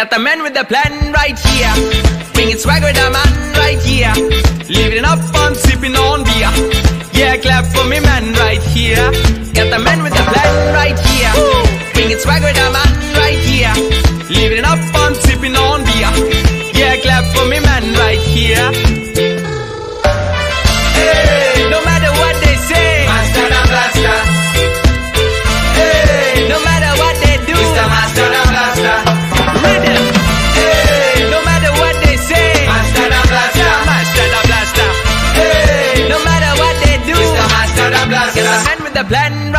Got the man with the plan right here, bringing swagger the man right here, living up on sipping on beer. Yeah, clap for me man right here. Got the man with the plan right here, bringing swagger the man right here, living up on sipping on beer. Yeah, clap for me man right here. Hey, no matter what they say, master and blaster. Hey, no matter what they do, it's the master and blaster. Plan